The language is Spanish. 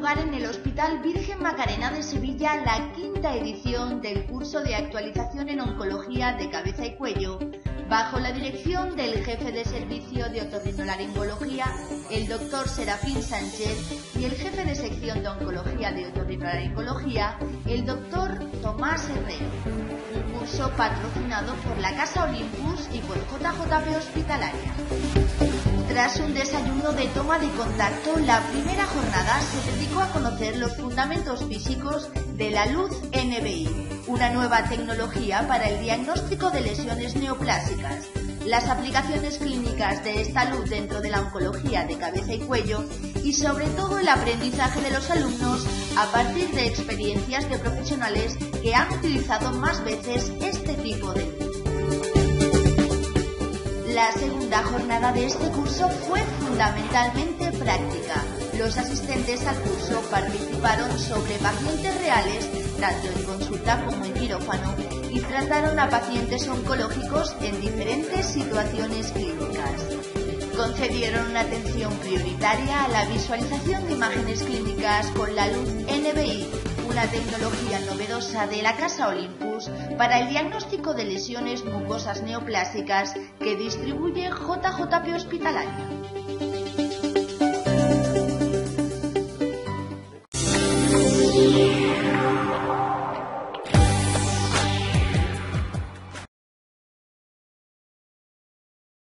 lugar en el Hospital Virgen Macarena de Sevilla la quinta edición del curso de actualización en oncología de cabeza y cuello, bajo la dirección del jefe de servicio de otorrinolaringología, el doctor Serafín Sánchez, y el jefe de sección de oncología de otorrinolaringología, el doctor Tomás Herrero. Un curso patrocinado por la Casa Olympus y por JJP Hospitalaria. Tras un desayuno de toma de contacto, la primera jornada se dedicó a conocer los fundamentos físicos de la luz NBI, una nueva tecnología para el diagnóstico de lesiones neoplásicas, las aplicaciones clínicas de esta luz dentro de la oncología de cabeza y cuello y sobre todo el aprendizaje de los alumnos a partir de experiencias de profesionales que han utilizado más veces este tipo de luz. La segunda jornada de este curso fue fundamentalmente práctica. Los asistentes al curso participaron sobre pacientes reales, tanto en consulta como en quirófano, y trataron a pacientes oncológicos en diferentes situaciones clínicas. Concedieron una atención prioritaria a la visualización de imágenes clínicas con la luz NBI, una tecnología novedosa de la Casa Olympus para el diagnóstico de lesiones mucosas neoplásicas que distribuye JJP Hospitalaria.